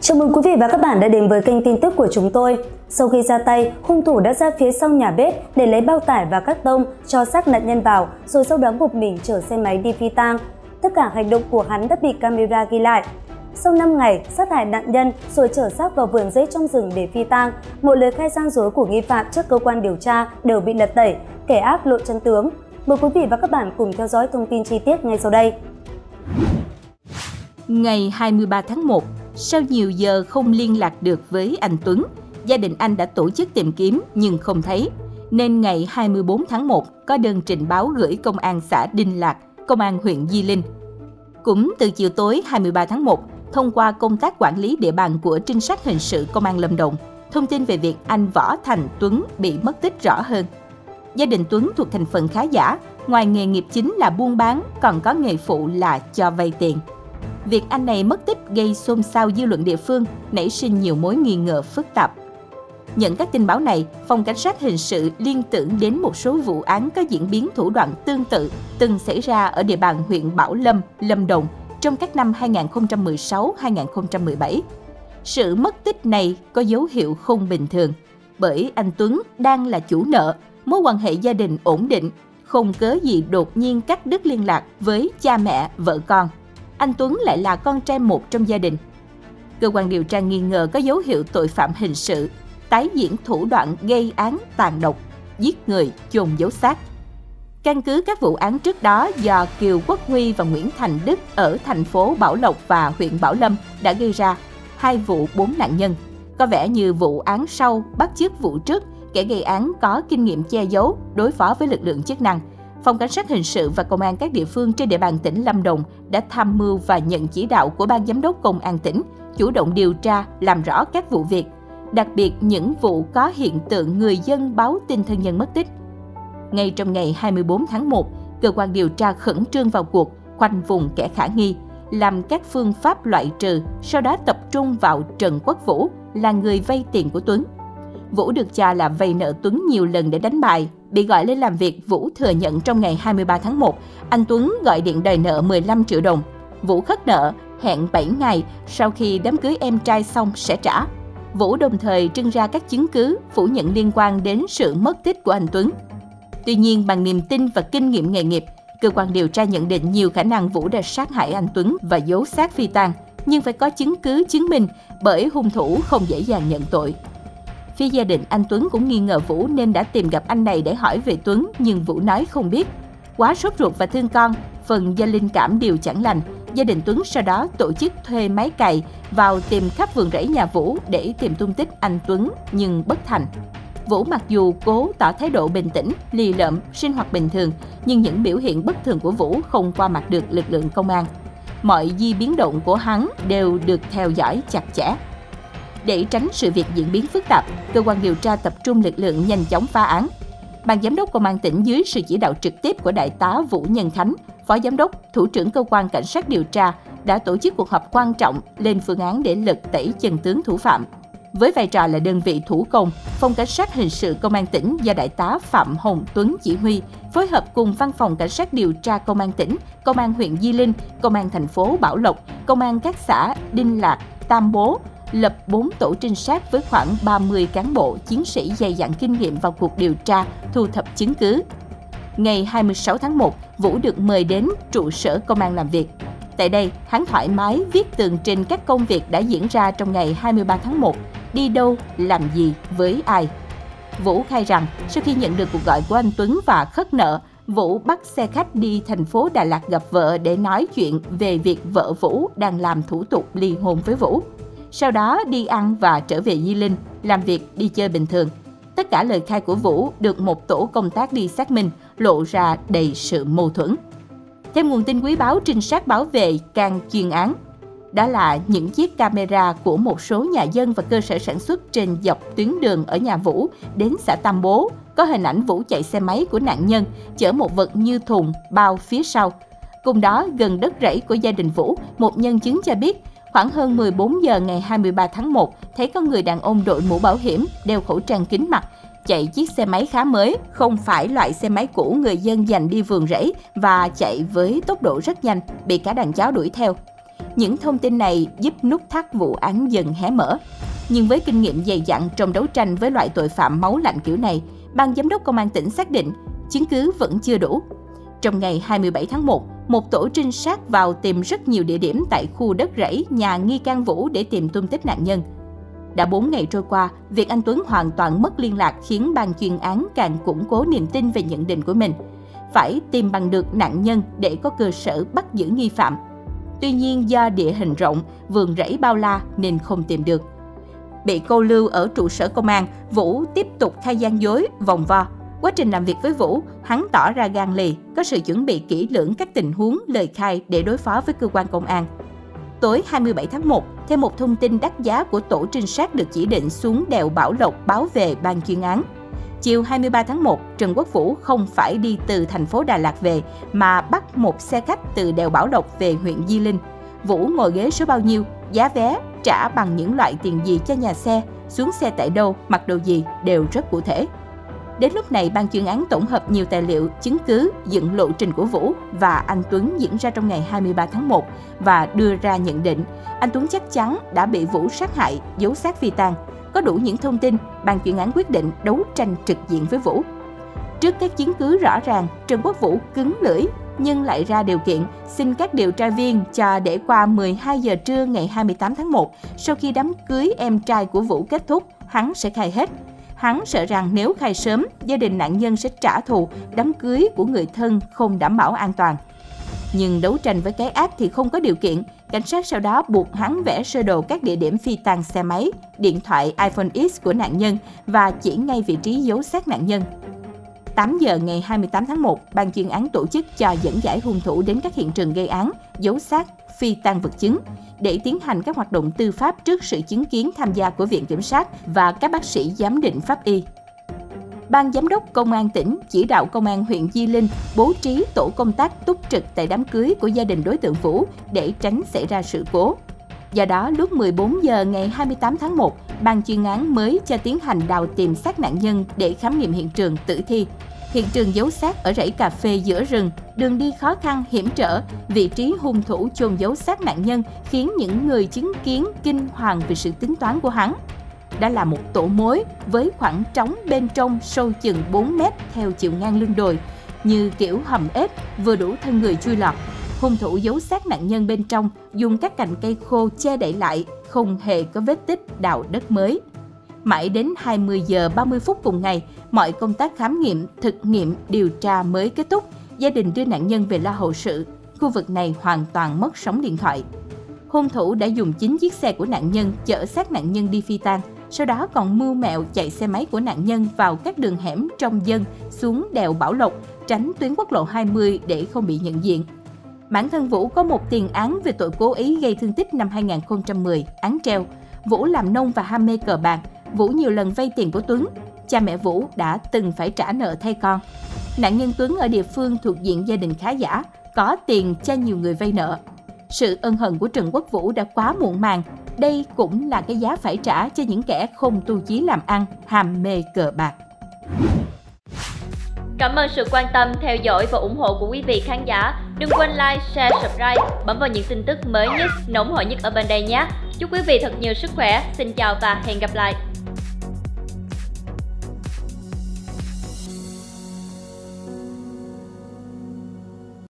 Chào mừng quý vị và các bạn đã đến với kênh tin tức của chúng tôi. Sau khi ra tay, hung thủ đã ra phía sau nhà bếp để lấy bao tải và các tông cho xác nạn nhân vào, rồi sau đó một mình chở xe máy đi phi tang. Tất cả hành động của hắn đã bị camera ghi lại. Sau 5 ngày, sát hại nạn nhân rồi chở xác vào vườn rẫy trong rừng để phi tang, một lời khai gian dối của nghi phạm trước cơ quan điều tra đều bị lật tẩy, kẻ ác lộ chân tướng. Mời quý vị và các bạn cùng theo dõi thông tin chi tiết ngay sau đây. Ngày 23 tháng 1, sau nhiều giờ không liên lạc được với anh Tuấn, gia đình anh đã tổ chức tìm kiếm nhưng không thấy. Nên ngày 24 tháng 1 có đơn trình báo gửi công an xã Đinh Lạc, công an huyện Di Linh. Cũng từ chiều tối 23 tháng 1, thông qua công tác quản lý địa bàn của trinh sát hình sự công an Lâm Đồng, thông tin về việc anh Võ Thành Tuấn bị mất tích rõ hơn. Gia đình Tuấn thuộc thành phần khá giả, ngoài nghề nghiệp chính là buôn bán, còn có nghề phụ là cho vay tiền. Việc anh này mất tích gây xôn xao dư luận địa phương, nảy sinh nhiều mối nghi ngờ phức tạp. Nhận các tin báo này, Phòng Cảnh sát Hình sự liên tưởng đến một số vụ án có diễn biến thủ đoạn tương tự từng xảy ra ở địa bàn huyện Bảo Lâm, Lâm Đồng trong các năm 2016-2017. Sự mất tích này có dấu hiệu không bình thường, bởi anh Tuấn đang là chủ nợ, mối quan hệ gia đình ổn định, không cớ gì đột nhiên cắt đứt liên lạc với cha mẹ, vợ con. Anh Tuấn lại là con trai một trong gia đình. Cơ quan điều tra nghi ngờ có dấu hiệu tội phạm hình sự, tái diễn thủ đoạn gây án tàn độc, giết người, chôn giấu xác. Căn cứ các vụ án trước đó do Kiều Quốc Huy và Nguyễn Thành Đức ở thành phố Bảo Lộc và huyện Bảo Lâm đã gây ra, 2 vụ 4 nạn nhân. Có vẻ như vụ án sau bắt chước vụ trước, kẻ gây án có kinh nghiệm che giấu, đối phó với lực lượng chức năng. Phòng Cảnh sát Hình sự và Công an các địa phương trên địa bàn tỉnh Lâm Đồng đã tham mưu và nhận chỉ đạo của Ban Giám đốc Công an tỉnh, chủ động điều tra, làm rõ các vụ việc, đặc biệt những vụ có hiện tượng người dân báo tin thân nhân mất tích. Ngay trong ngày 24 tháng 1, cơ quan điều tra khẩn trương vào cuộc, khoanh vùng kẻ khả nghi, làm các phương pháp loại trừ, sau đó tập trung vào Trần Quốc Vũ, là người vay tiền của Tuấn. Vũ được cho là vay nợ Tuấn nhiều lần để đánh bài. Bị gọi lên làm việc, Vũ thừa nhận trong ngày 23 tháng 1, anh Tuấn gọi điện đòi nợ 15 triệu đồng. Vũ khất nợ, hẹn 7 ngày sau khi đám cưới em trai xong sẽ trả. Vũ đồng thời trưng ra các chứng cứ phủ nhận liên quan đến sự mất tích của anh Tuấn. Tuy nhiên, bằng niềm tin và kinh nghiệm nghề nghiệp, cơ quan điều tra nhận định nhiều khả năng Vũ đã sát hại anh Tuấn và giấu xác phi tang, nhưng phải có chứng cứ chứng minh bởi hung thủ không dễ dàng nhận tội. Phía gia đình anh Tuấn cũng nghi ngờ Vũ nên đã tìm gặp anh này để hỏi về Tuấn, nhưng Vũ nói không biết. Quá sốt ruột và thương con, phần do linh cảm điều chẳng lành, gia đình Tuấn sau đó tổ chức thuê máy cày vào tìm khắp vườn rẫy nhà Vũ để tìm tung tích anh Tuấn, nhưng bất thành. Vũ mặc dù cố tỏ thái độ bình tĩnh, lì lợm, sinh hoạt bình thường, nhưng những biểu hiện bất thường của Vũ không qua mặt được lực lượng công an. Mọi di biến động của hắn đều được theo dõi chặt chẽ. Để tránh sự việc diễn biến phức tạp, cơ quan điều tra tập trung lực lượng nhanh chóng phá án. Ban Giám đốc Công an tỉnh dưới sự chỉ đạo trực tiếp của Đại tá Vũ Nhân Khánh, Phó Giám đốc, Thủ trưởng Cơ quan Cảnh sát điều tra đã tổ chức cuộc họp quan trọng lên phương án để lật tẩy chân tướng thủ phạm. Với vai trò là đơn vị thủ công, Phòng Cảnh sát Hình sự Công an tỉnh do Đại tá Phạm Hồng Tuấn chỉ huy, phối hợp cùng Văn phòng Cảnh sát điều tra Công an tỉnh, Công an huyện Di Linh, Công an thành phố Bảo Lộc, Công an các xã Đinh Lạc, Tam Bố, lập 4 tổ trinh sát với khoảng 30 cán bộ, chiến sĩ dày dặn kinh nghiệm vào cuộc điều tra, thu thập chứng cứ. Ngày 26 tháng 1, Vũ được mời đến trụ sở công an làm việc. Tại đây, hắn thoải mái viết tường trình các công việc đã diễn ra trong ngày 23 tháng 1, đi đâu, làm gì, với ai. Vũ khai rằng, sau khi nhận được cuộc gọi của anh Tuấn và khất nợ, Vũ bắt xe khách đi thành phố Đà Lạt gặp vợ để nói chuyện về việc vợ Vũ đang làm thủ tục ly hôn với Vũ. Sau đó đi ăn và trở về Di Linh, làm việc, đi chơi bình thường. Tất cả lời khai của Vũ được một tổ công tác đi xác minh, lộ ra đầy sự mâu thuẫn. Theo nguồn tin quý báu trinh sát bảo vệ càng chuyên án, đó là những chiếc camera của một số nhà dân và cơ sở sản xuất trên dọc tuyến đường ở nhà Vũ đến xã Tam Bố, có hình ảnh Vũ chạy xe máy của nạn nhân, chở một vật như thùng, bao phía sau. Cùng đó, gần đất rẫy của gia đình Vũ, một nhân chứng cho biết, khoảng hơn 14 giờ ngày 23 tháng 1, thấy có người đàn ông đội mũ bảo hiểm, đeo khẩu trang kính mặt, chạy chiếc xe máy khá mới, không phải loại xe máy cũ người dân dành đi vườn rẫy và chạy với tốc độ rất nhanh, bị cả đàn chó đuổi theo. Những thông tin này giúp nút thắt vụ án dần hé mở. Nhưng với kinh nghiệm dày dặn trong đấu tranh với loại tội phạm máu lạnh kiểu này, Ban Giám đốc Công an tỉnh xác định chứng cứ vẫn chưa đủ. Trong ngày 27 tháng 1, một tổ trinh sát vào tìm rất nhiều địa điểm tại khu đất rẫy nhà nghi can Vũ để tìm tung tích nạn nhân. Đã 4 ngày trôi qua, việc anh Tuấn hoàn toàn mất liên lạc khiến ban chuyên án càng củng cố niềm tin về nhận định của mình. Phải tìm bằng được nạn nhân để có cơ sở bắt giữ nghi phạm. Tuy nhiên do địa hình rộng, vườn rẫy bao la nên không tìm được. Bị câu lưu ở trụ sở công an, Vũ tiếp tục khai gian dối, vòng vo. Quá trình làm việc với Vũ, hắn tỏ ra gan lì, có sự chuẩn bị kỹ lưỡng các tình huống, lời khai để đối phó với cơ quan công an. Tối 27 tháng 1, thêm một thông tin đắt giá của tổ trinh sát được chỉ định xuống đèo Bảo Lộc báo về ban chuyên án. Chiều 23 tháng 1, Trần Quốc Vũ không phải đi từ thành phố Đà Lạt về mà bắt một xe khách từ đèo Bảo Lộc về huyện Di Linh. Vũ ngồi ghế số bao nhiêu, giá vé, trả bằng những loại tiền gì cho nhà xe, xuống xe tại đâu, mặc đồ gì đều rất cụ thể. Đến lúc này, ban chuyên án tổng hợp nhiều tài liệu, chứng cứ, dựng lộ trình của Vũ và anh Tuấn diễn ra trong ngày 23 tháng 1 và đưa ra nhận định anh Tuấn chắc chắn đã bị Vũ sát hại, giấu xác phi tang. Có đủ những thông tin, ban chuyên án quyết định đấu tranh trực diện với Vũ. Trước các chứng cứ rõ ràng, Trần Quốc Vũ cứng lưỡi nhưng lại ra điều kiện xin các điều tra viên cho để qua 12 giờ trưa ngày 28 tháng 1, sau khi đám cưới em trai của Vũ kết thúc, hắn sẽ khai hết. Hắn sợ rằng nếu khai sớm, gia đình nạn nhân sẽ trả thù, đám cưới của người thân không đảm bảo an toàn. Nhưng đấu tranh với cái ác thì không có điều kiện. Cảnh sát sau đó buộc hắn vẽ sơ đồ các địa điểm phi tang xe máy, điện thoại iPhone X của nạn nhân và chỉ ngay vị trí giấu xác nạn nhân. 8 giờ ngày 28 tháng 1, ban chuyên án tổ chức cho dẫn giải hung thủ đến các hiện trường gây án, giấu xác, phi tang vật chứng để tiến hành các hoạt động tư pháp trước sự chứng kiến tham gia của Viện Kiểm sát và các bác sĩ giám định pháp y. Ban Giám đốc Công an tỉnh chỉ đạo Công an huyện Di Linh bố trí tổ công tác túc trực tại đám cưới của gia đình đối tượng Vũ để tránh xảy ra sự cố. Do đó, lúc 14 giờ ngày 28 tháng 1, ban chuyên án mới cho tiến hành đào tìm xác nạn nhân để khám nghiệm hiện trường tử thi. Hiện trường giấu xác ở rẫy cà phê giữa rừng, đường đi khó khăn, hiểm trở, vị trí hung thủ chôn giấu xác nạn nhân khiến những người chứng kiến kinh hoàng về sự tính toán của hắn. Đã là một tổ mối với khoảng trống bên trong sâu chừng 4 m theo chiều ngang lưng đồi, như kiểu hầm ếch vừa đủ thân người chui lọt. Hung thủ giấu xác nạn nhân bên trong, dùng các cành cây khô che đậy lại, không hề có vết tích đào đất mới. Mãi đến 20 giờ 30 phút cùng ngày, mọi công tác khám nghiệm, thực nghiệm, điều tra mới kết thúc. Gia đình đưa nạn nhân về lo hậu sự. Khu vực này hoàn toàn mất sóng điện thoại. Hung thủ đã dùng 9 chiếc xe của nạn nhân chở xác nạn nhân đi phi tang. Sau đó còn mưu mẹo chạy xe máy của nạn nhân vào các đường hẻm trong dân xuống đèo Bảo Lộc, tránh tuyến quốc lộ 20 để không bị nhận diện. Bản thân Vũ có một tiền án về tội cố ý gây thương tích năm 2010, án treo. Vũ làm nông và ham mê cờ bạc. Vũ nhiều lần vay tiền của Tuấn. Cha mẹ Vũ đã từng phải trả nợ thay con. Nạn nhân Tuấn ở địa phương thuộc diện gia đình khá giả, có tiền cho nhiều người vay nợ. Sự ân hận của Trần Quốc Vũ đã quá muộn màng. Đây cũng là cái giá phải trả cho những kẻ không tu chí làm ăn, ham mê cờ bạc. Cảm ơn sự quan tâm, theo dõi và ủng hộ của quý vị khán giả. Đừng quên like, share, subscribe, bấm vào những tin tức mới nhất, nóng hổi nhất ở bên đây nhé. Chúc quý vị thật nhiều sức khỏe. Xin chào và hẹn gặp lại.